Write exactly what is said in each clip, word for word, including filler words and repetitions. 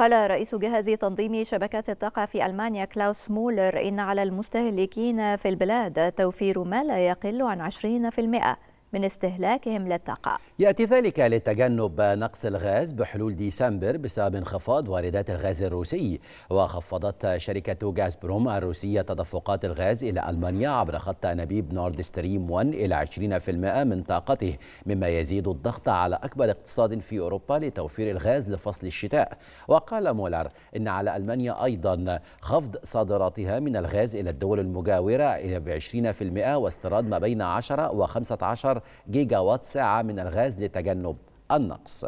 قال رئيس جهاز تنظيم شبكات الطاقة في ألمانيا كلاوس مولر إن على المستهلكين في البلاد توفير ما لا يقل عن عشرين بالمئة من استهلاكهم للطاقة. يأتي ذلك لتجنب نقص الغاز بحلول ديسمبر بسبب انخفاض واردات الغاز الروسي. وخفضت شركة غازبروم الروسية تدفقات الغاز إلى ألمانيا عبر خط أنابيب نوردستريم واحد إلى عشرين بالمئة من طاقته، مما يزيد الضغط على أكبر اقتصاد في أوروبا لتوفير الغاز لفصل الشتاء. وقال مولر إن على ألمانيا أيضا خفض صادراتها من الغاز إلى الدول المجاورة إلى عشرين بالمئة واستيراد ما بين عشرة وخمسة عشر جيجا وات ساعة من الغاز لتجنب النقص.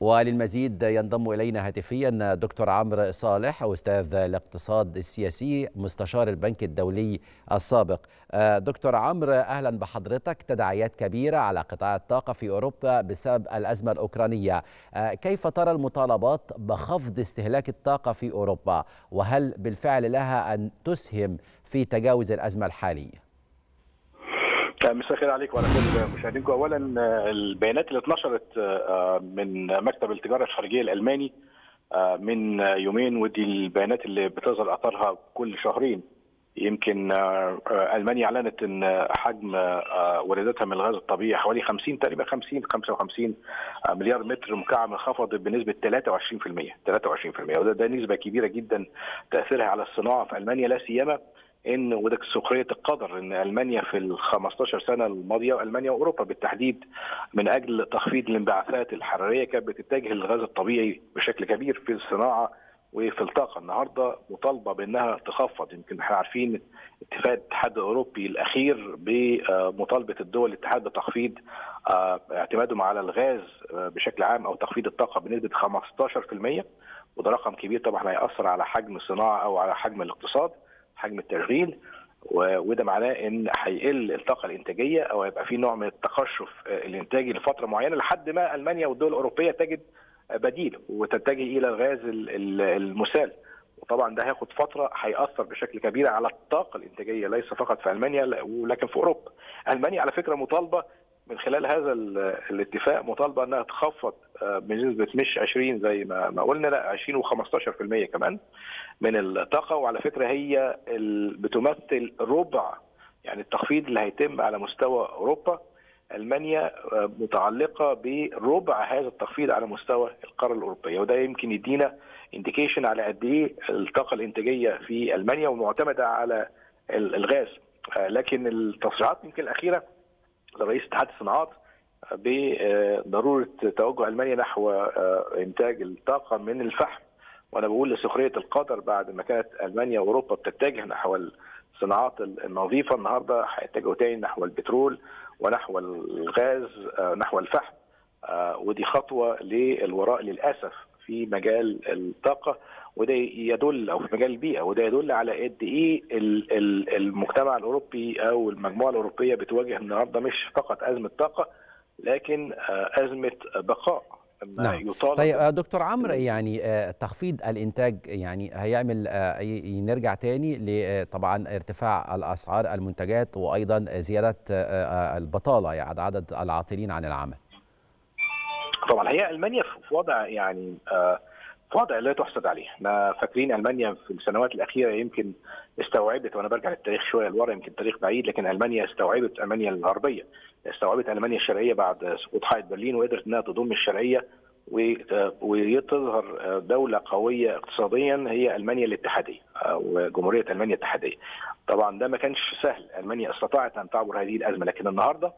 وللمزيد ينضم إلينا هاتفيا دكتور عمرو صالح، أستاذ الاقتصاد السياسي مستشار البنك الدولي السابق. دكتور عمرو، أهلا بحضرتك. تداعيات كبيرة على قطاع الطاقة في أوروبا بسبب الأزمة الأوكرانية، كيف ترى المطالبات بخفض استهلاك الطاقة في أوروبا، وهل بالفعل لها أن تسهم في تجاوز الأزمة الحالية؟ مساء الخير عليك وعلى كل مشاهدينكم. اولا البيانات اللي اتنشرت من مكتب التجاره الخارجيه الالماني من يومين، ودي البيانات اللي بتظهر اثرها كل شهرين. يمكن المانيا اعلنت ان حجم وارداتها من الغاز الطبيعي حوالي خمسين تقريبا خمسين خمسة وخمسين مليار متر مكعب انخفض بنسبه ثلاثة وعشرين بالمئة ثلاثة وعشرين بالمئة، وده ده نسبه كبيره جدا تاثيرها على الصناعه في المانيا، لا سيما ان وده سخريه القدر ان المانيا في ال خمسة عشر سنة الماضيه، والمانيا واوروبا بالتحديد، من اجل تخفيض الانبعاثات الحراريه كانت بتتجه للغاز الطبيعي بشكل كبير في الصناعه وفي الطاقه. النهارده مطالبه بانها تخفض. يمكن احنا عارفين اتفاق الاتحاد الاوروبي الاخير بمطالبه الدول الاتحاد بتخفيض اعتمادهم على الغاز بشكل عام او تخفيض الطاقه بنسبه خمسة عشر بالمئة، وده رقم كبير طبعا هيأثر على حجم الصناعه او على حجم الاقتصاد، حجم التشغيل، وده معناه ان هيقل الطاقه الانتاجيه او هيبقى في نوع من التقشف الانتاجي لفتره معينه لحد ما المانيا والدول الاوروبيه تجد بديل وتتجه الى الغاز المسال. وطبعا ده هياخد فتره، هيأثر بشكل كبير على الطاقه الانتاجيه ليس فقط في المانيا ولكن في اوروبا. المانيا على فكره مطالبه من خلال هذا الاتفاق مطالبه انها تخفض بنسبه مش عشرين زي ما قلنا، لا عشرين وخمسة عشر بالمئة كمان من الطاقه. وعلى فكره هي بتمثل ربع يعني التخفيض اللي هيتم على مستوى اوروبا. المانيا متعلقه بربع هذا التخفيض على مستوى القاره الاوروبيه، وده يمكن يدينا انديكيشن على قد ايه الطاقه الانتاجيه في المانيا ومعتمده على الغاز. لكن التصريحات يمكن الاخيره لرئيس اتحاد الصناعات بضروره توجه المانيا نحو انتاج الطاقه من الفحم، وانا بقول لسخريه القدر بعد ما كانت المانيا واوروبا بتتجه نحو الصناعات النظيفه، النهارده هيتجهوا تاني نحو البترول ونحو الغاز نحو الفحم، ودي خطوه للوراء للاسف في مجال الطاقه، وده يدل او في مجال البيئه، وده يدل على قد ايه المجتمع الاوروبي او المجموعه الاوروبيه بتواجه النهارده مش فقط ازمه طاقه لكن ازمه بقاء. نعم. طيب دكتور عمرو، يعني تخفيض الانتاج يعني هيعمل نرجع تاني طبعا ارتفاع الاسعار المنتجات وايضا زياده البطاله، يعني عدد العاطلين عن العمل. طبعا هي المانيا في وضع يعني في وضع لا تحسد عليه. احنا فاكرين المانيا في السنوات الاخيره يمكن استوعبت، وانا برجع للتاريخ شويه لورا يمكن تاريخ بعيد، لكن المانيا استوعبت، المانيا الغربيه استوعبت المانيا الشرقيه بعد سقوط حائط برلين، وقدرت انها تضم الشرقيه وتظهر دوله قويه اقتصاديا هي المانيا الاتحاديه وجمهوريه المانيا الاتحاديه. طبعا ده ما كانش سهل، المانيا استطاعت ان تعبر هذه الازمه، لكن النهارده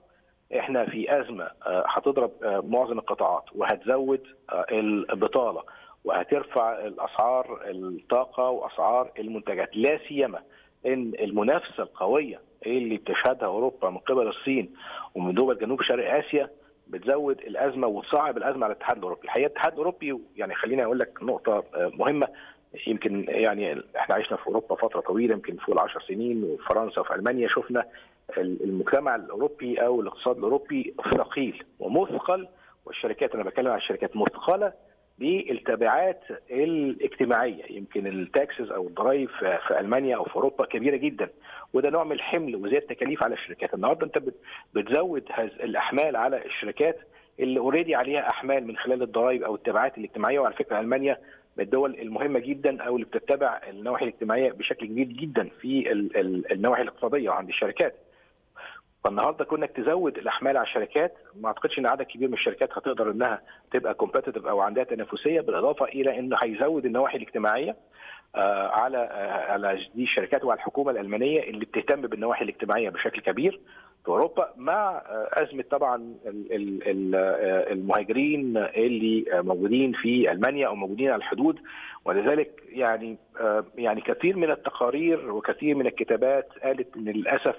احنا في ازمه هتضرب معظم القطاعات وهتزود البطاله وهترفع الاسعار الطاقه واسعار المنتجات، لا سيما ان المنافسه القويه اللي بتشهدها اوروبا من قبل الصين ومن دول جنوب شرق اسيا بتزود الازمه وتصعب الازمه على الاتحاد الاوروبي. الحقيقه الاتحاد الاوروبي يعني خليني اقول لك نقطه مهمه، يمكن يعني احنا عشنا في اوروبا فتره طويله يمكن فوق العشر سنين، وفي فرنسا وفي المانيا شفنا المجتمع الاوروبي او الاقتصاد الاوروبي ثقيل ومثقل، والشركات انا بتكلم عن الشركات مثقله بالتبعات الاجتماعيه. يمكن التاكسز او الضرايب في المانيا او في اوروبا كبيره جدا، وده نوع من الحمل وزياده التكاليف على الشركات. النهارده انت بتزود الاحمال على الشركات اللي اوريدي عليها احمال من خلال الضرائب او التبعات الاجتماعيه. وعلى فكره المانيا من الدول المهمه جدا او اللي بتتبع النواحي الاجتماعيه بشكل كبير جدا في النواحي الاقتصاديه وعند الشركات. فالنهارده كونك تزود الاحمال على الشركات، ما اعتقدش ان عدد كبير من الشركات هتقدر انها تبقى كومبيتيتيف او عندها تنافسيه، بالاضافه الى انه هيزود النواحي الاجتماعيه على على دي الشركات وعلى الحكومه الالمانيه اللي بتهتم بالنواحي الاجتماعيه بشكل كبير في اوروبا، مع ازمه طبعا المهاجرين اللي موجودين في المانيا او موجودين على الحدود. ولذلك يعني يعني كثير من التقارير وكثير من الكتابات قالت ان للاسف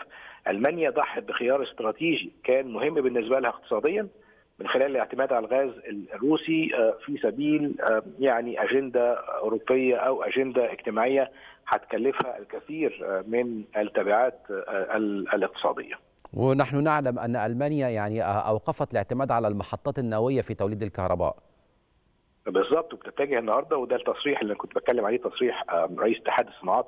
المانيا ضحت بخيار استراتيجي كان مهم بالنسبه لها اقتصاديا من خلال الاعتماد على الغاز الروسي في سبيل يعني اجنده اوروبيه او اجنده اجتماعيه هتكلفها الكثير من التبعات الاقتصاديه. ونحن نعلم أن ألمانيا يعني أوقفت الاعتماد على المحطات النووية في توليد الكهرباء. بالضبط، وبتتجه النهارده، وده التصريح اللي كنت بتكلم عليه، تصريح رئيس اتحاد الصناعات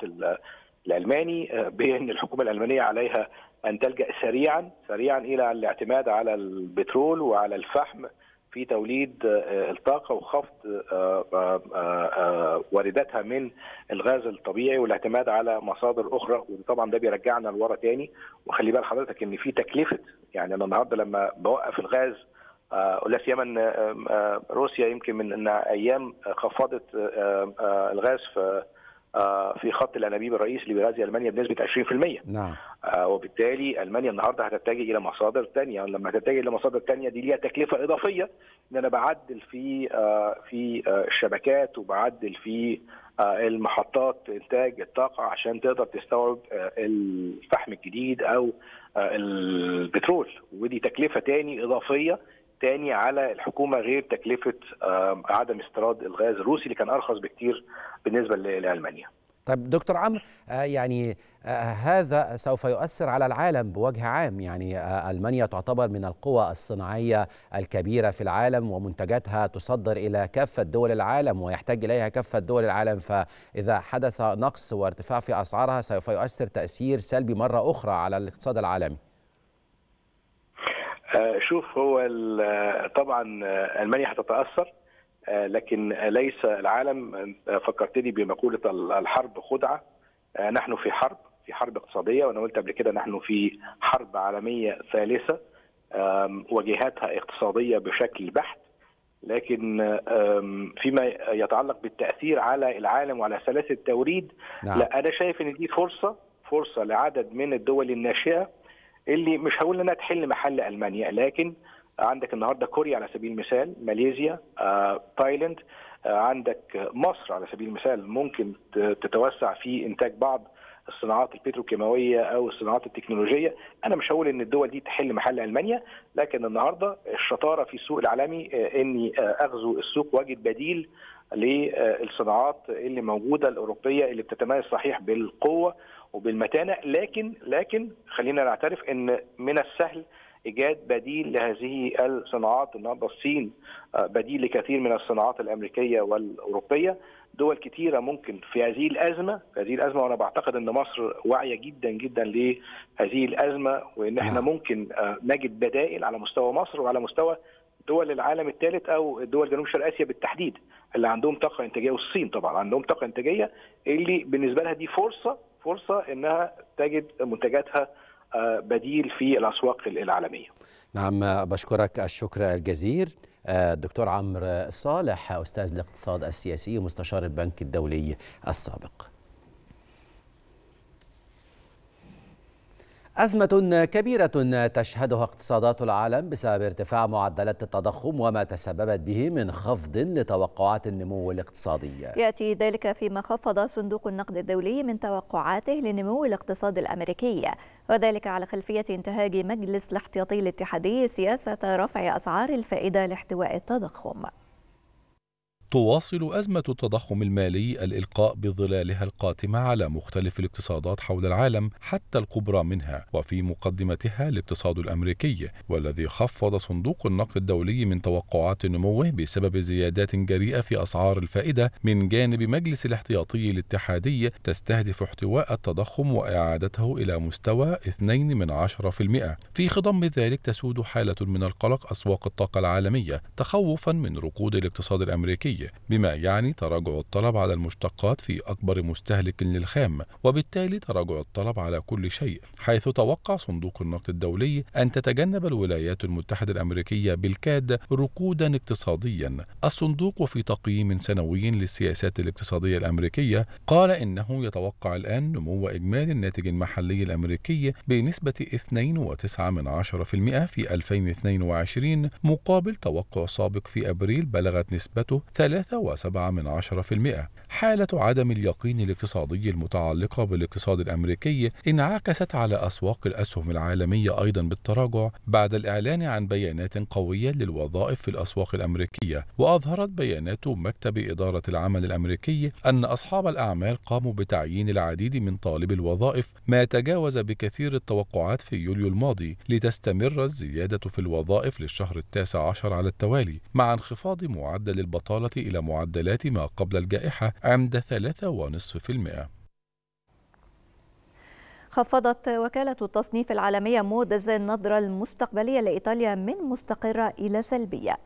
الألماني بأن الحكومة الألمانية عليها أن تلجأ سريعا سريعا إلى الاعتماد على البترول وعلى الفحم في توليد الطاقة وخفض وارداتها من الغاز الطبيعي والاعتماد على مصادر أخرى. وطبعا ده بيرجعنا لورا تاني، وخلي بال حضرتك إن في تكلفة، يعني أنا النهارده لما بوقف الغاز ولا سيما إن روسيا يمكن من أيام خفضت الغاز في في خط الانابيب الرئيس لبيغازي المانيا بنسبه عشرين بالمئة. نعم. وبالتالي المانيا النهارده هتتجه الى مصادر ثانيه، ولما هتتجه الى مصادر ثانيه دي ليها تكلفه اضافيه ان انا بعدل في في الشبكات وبعدل في المحطات انتاج الطاقه عشان تقدر تستوعب الفحم الجديد او البترول، ودي تكلفه ثاني اضافيه تاني على الحكومه غير تكلفه عدم استيراد الغاز الروسي اللي كان ارخص بكتير بالنسبه لالمانيا. طيب دكتور عمرو، يعني هذا سوف يؤثر على العالم بوجه عام، يعني المانيا تعتبر من القوى الصناعيه الكبيره في العالم ومنتجاتها تصدر الى كافه دول العالم ويحتاج اليها كافه دول العالم، فاذا حدث نقص وارتفاع في اسعارها سوف يؤثر تاثير سلبي مره اخرى على الاقتصاد العالمي. شوف، هو طبعا ألمانيا هتتأثر لكن ليس العالم. فكرتني بمقولة الحرب خدعة، نحن في حرب في حرب اقتصادية، وأنا قلت قبل كده نحن في حرب عالمية ثالثة وجهاتها اقتصادية بشكل بحت. لكن فيما يتعلق بالتأثير على العالم وعلى سلاسل التوريد، نعم. لا، أنا شايف إن دي فرصة فرصة لعدد من الدول الناشئة اللي مش هقول انها تحل محل المانيا، لكن عندك النهارده كوريا على سبيل المثال، ماليزيا، آه، تايلاند، آه، عندك مصر على سبيل المثال ممكن تتوسع في انتاج بعض الصناعات البتروكيماويه او الصناعات التكنولوجيه. انا مش هقول ان الدول دي تحل محل المانيا، لكن النهارده الشطاره في السوق العالمي اني اغزو السوق واجد بديل للصناعات اللي موجوده الاوروبيه اللي بتتميز صحيح بالقوه وبالمتانه، لكن لكن خلينا نعترف ان من السهل ايجاد بديل لهذه الصناعات. النهارده الصين بديل لكثير من الصناعات الامريكيه والاوروبيه، دول كثيره ممكن في هذه الازمه في هذه الازمه وانا بعتقد ان مصر واعيه جدا جدا لهذه الازمه، وان احنا ممكن نجد بدائل على مستوى مصر وعلى مستوى دول العالم الثالث او دول جنوب شرق اسيا بالتحديد اللي عندهم طاقه انتاجيه، والصين طبعا عندهم طاقه انتاجيه اللي بالنسبه لها دي فرصه فرصه انها تجد منتجاتها بديل في الاسواق العالميه. نعم، بشكرك الشكر الجزير الدكتور عمرو صالح، استاذ الاقتصاد السياسي ومستشار البنك الدولي السابق. أزمة كبيرة تشهدها اقتصادات العالم بسبب ارتفاع معدلات التضخم وما تسببت به من خفض لتوقعات النمو الاقتصادي. يأتي ذلك فيما خفض صندوق النقد الدولي من توقعاته لنمو الاقتصاد الأمريكي، وذلك على خلفية انتهاج مجلس الاحتياطي الاتحادي سياسة رفع أسعار الفائدة لاحتواء التضخم. تواصل أزمة التضخم المالي الإلقاء بظلالها القاتمة على مختلف الاقتصادات حول العالم حتى الكبرى منها، وفي مقدمتها الاقتصاد الأمريكي، والذي خفض صندوق النقد الدولي من توقعات نموه بسبب زيادات جريئة في أسعار الفائدة من جانب مجلس الاحتياطي الاتحادي، تستهدف احتواء التضخم وإعادته إلى مستوى اثنين من عشرة بالمئة. في خضم ذلك تسود حالة من القلق أسواق الطاقة العالمية تخوفا من ركود الاقتصاد الأمريكي، بما يعني تراجع الطلب على المشتقات في أكبر مستهلك للخام، وبالتالي تراجع الطلب على كل شيء، حيث توقع صندوق النقد الدولي أن تتجنب الولايات المتحدة الأمريكية بالكاد ركودا اقتصاديا. الصندوق في تقييم سنوي للسياسات الاقتصادية الأمريكية قال إنه يتوقع الآن نمو إجمالي الناتج المحلي الأمريكي بنسبة اثنين فاصلة تسعة بالمئة في ألفين واثنين وعشرين، مقابل توقع سابق في أبريل بلغت نسبته ثلاثة فاصلة سبعة بالمئة. حالة عدم اليقين الاقتصادي المتعلقة بالاقتصاد الأمريكي انعكست على أسواق الأسهم العالمية أيضا بالتراجع بعد الإعلان عن بيانات قوية للوظائف في الأسواق الأمريكية، وأظهرت بيانات مكتب إدارة العمل الأمريكي أن أصحاب الأعمال قاموا بتعيين العديد من طالبي الوظائف، ما تجاوز بكثير التوقعات في يوليو الماضي، لتستمر الزيادة في الوظائف للشهر التاسع عشر على التوالي، مع انخفاض معدل البطالة إلى معدلات ما قبل الجائحة عند ثلاثة فاصلة خمسة بالمئة. خفضت وكالة التصنيف العالمية موديز النظرة المستقبلية لإيطاليا من مستقرة إلى سلبية،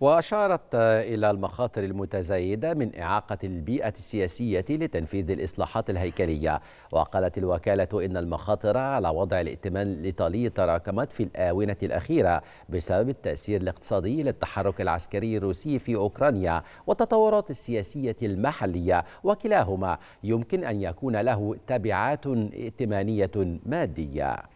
وأشارت إلى المخاطر المتزايدة من إعاقة البيئة السياسية لتنفيذ الإصلاحات الهيكلية. وقالت الوكالة إن المخاطر على وضع الائتمان الإيطالي تراكمت في الآونة الأخيرة بسبب التأثير الاقتصادي للتحرك العسكري الروسي في أوكرانيا والتطورات السياسية المحلية، وكلاهما يمكن أن يكون له تبعات ائتمانية مادية.